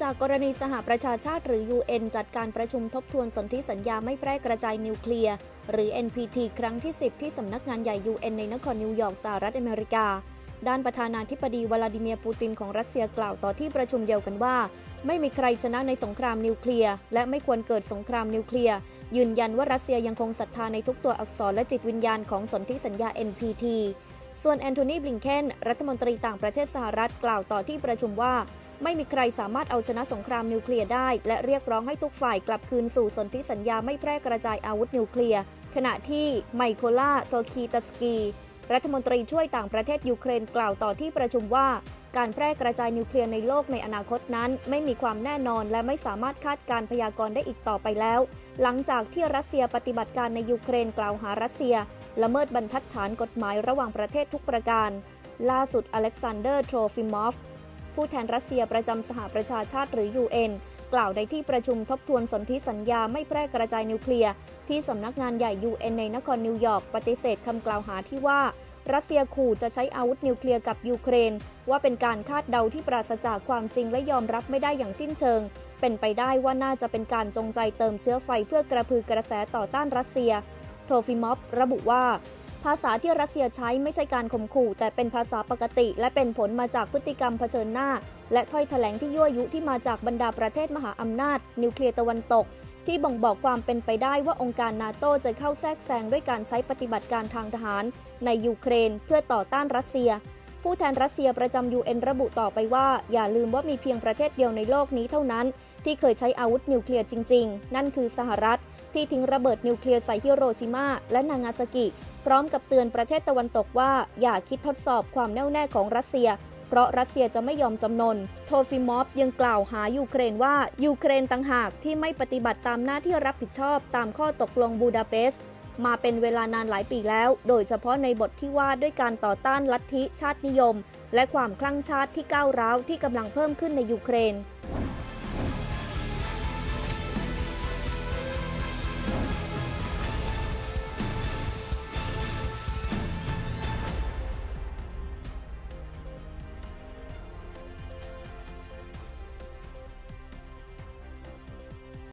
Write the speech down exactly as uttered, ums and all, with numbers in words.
จากกรณีสหประชาชาติหรือ ยู เอ็น จัดการประชุมทบทวนสนธิสัญญาไม่แพร่กระจายนิวเคลียร์หรือ เอ็น พี ที ครั้งที่สิบที่สำนักงานใหญ่ ยู เอ็น ในนครนิวยอร์กสหรัฐอเมริกาด้านประธานาธิบดีวลาดิเมียร์ปูตินของรัสเซียกล่าวต่อที่ประชุมเดียวกันว่าไม่มีใครชนะในสงครามนิวเคลียร์และไม่ควรเกิดสงครามนิวเคลียร์ยืนยันว่ารัสเซียยังคงศรัทธาในทุกตัวอักษรและจิตวิญญาณของสนธิสัญญา เอ็น พี ที ส่วนแอนโทนี บลิงเคนรัฐมนตรีต่างประเทศสหรัฐกล่าวต่อที่ประชุมว่าไม่มีใครสามารถเอาชนะสงครามนิวเคลียร์ได้และเรียกร้องให้ทุกฝ่ายกลับคืนสู่สนธิสัญญาไม่แพร่กระจายอาวุธนิวเคลียร์ขณะที่ไมโคลา โทคีตัสกีรัฐมนตรีช่วยต่างประเทศยูเครนกล่าวต่อที่ประชุมว่าการแพร่กระจายนิวเคลียร์ในโลกในอนาคตนั้นไม่มีความแน่นอนและไม่สามารถคาดการพยากรณ์ได้อีกต่อไปแล้วหลังจากที่รัสเซียปฏิบัติการในยูเครนกล่าวหารัสเซียละเมิดบรรทัดฐานกฎหมายระหว่างประเทศทุกประการล่าสุดอเล็กซานเดอร์โทรฟิมอฟผู้แทนรัสเซียประจำสหประชาชาติหรือ ยู เอ็น กล่าวในที่ประชุมทบทวนสนธิสัญญาไม่แพร่กระจายนิวเคลียร์ที่สำนักงานใหญ่ ยู เอ็น ในนครนิวยอร์กปฏิเสธคำกล่าวหาที่ว่ารัสเซียขู่จะใช้อาวุธนิวเคลียร์กับยูเครนว่าเป็นการคาดเดาที่ปราศจากความจริงและยอมรับไม่ได้อย่างสิ้นเชิงเป็นไปได้ว่าน่าจะเป็นการจงใจเติมเชื้อไฟเพื่อกระพือกระแสต่อต้านรัสเซียโทฟิมอฟระบุว่าภาษาที่รัสเซียใช้ไม่ใช่การข่มขู่แต่เป็นภาษาปกติและเป็นผลมาจากพฤติกรรมเผชิญหน้าและถ้อยแถลงที่ยั่วยุที่มาจากบรรดาประเทศมหาอำนาจนิวเคลียร์ตะวันตกที่บ่งบอกความเป็นไปได้ว่าองค์การนาโต้จะเข้าแทรกแซงด้วยการใช้ปฏิบัติการทางทหารในยูเครนเพื่อต่อต้านรัสเซียผู้แทนรัสเซียประจำ ยู เอ็น ระบุต่อไปว่าอย่าลืมว่ามีเพียงประเทศเดียวในโลกนี้เท่านั้นที่เคยใช้อาวุธนิวเคลียร์จริงๆนั่นคือสหรัฐที่ทิ้งระเบิดนิวเคลียร์ใส่ฮิโรชิมาและนางาซากิพร้อมกับเตือนประเทศตะวันตกว่าอย่าคิดทดสอบความแน่วแน่ของรัสเซียเพราะรัสเซียจะไม่ยอมจำนนโทฟิมอฟยังกล่าวหายูเครนว่ายูเครนต่างหากที่ไม่ปฏิบัติตามหน้าที่รับผิดชอบตามข้อตกลงบูดาเปสต์มาเป็นเวลานานหลายปีแล้วโดยเฉพาะในบทที่ว่าด้วยการต่อต้านลัทธิชาตินิยมและความคลั่งชาติที่ก้าวร้าวที่กำลังเพิ่มขึ้นในยูเครน